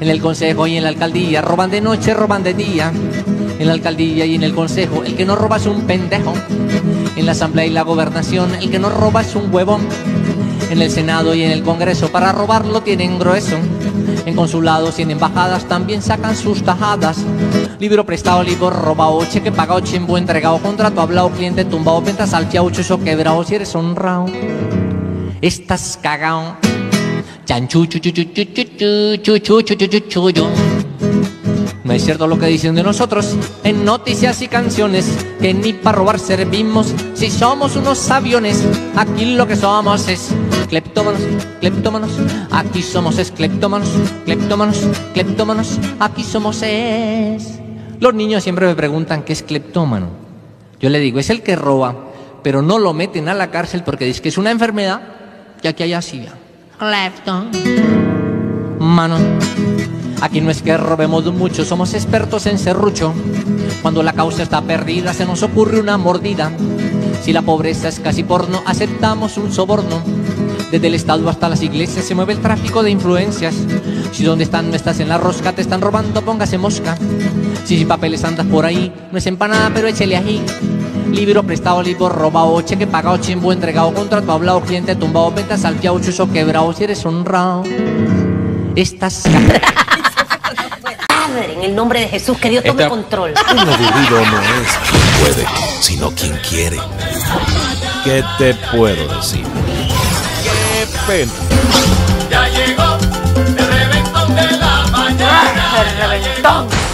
En el consejo y en la alcaldía roban de noche, roban de día. En la alcaldía y en el consejo el que no roba es un pendejo. En la asamblea y la gobernación el que no roba es un huevón. En el senado y en el congreso para robar lo tienen grueso. En consulados y en embajadas también sacan sus tajadas. Libro prestado, libro robado, cheque pagado, chimbo entregado, contrato hablado, cliente tumbado, venta salteado, chuzo quebrado. Si eres honrado, estás cagao. Chanchu, chuchu, chuchu, chuchu, chuchu, chuchu, chuchu. No es cierto lo que dicen de nosotros en noticias y canciones, que ni para robar servimos si somos unos aviones. Aquí lo que somos es cleptómanos, cleptómanos. Aquí somos es cleptómanos, cleptómanos, cleptómanos. Aquí somos es... Los niños siempre me preguntan qué es cleptómano. Yo le digo, es el que roba, pero no lo meten a la cárcel porque dicen que es una enfermedad, ya que hay así. Cleptómano. Aquí no es que robemos mucho, somos expertos en serrucho. Cuando la causa está perdida, se nos ocurre una mordida. Si la pobreza es casi porno, aceptamos un soborno. Desde el Estado hasta las iglesias se mueve el tráfico de influencias. Si donde están no estás en la rosca, te están robando, póngase mosca. Si sin papeles andas por ahí, no es empanada, pero échele ají. Libro prestado, libro robado, cheque pagado, chimbo entregado, contrato hablado, cliente tumbado, venta salteado, chuzo quebrado. Si eres honrado, estás... En el nombre de Jesús, que Dios tome control. Un aburrido no es quien puede, sino quien quiere. ¿Qué te puedo decir? ¡Qué pena! Ya llegó el reventón de la mañana. ¡El reventón!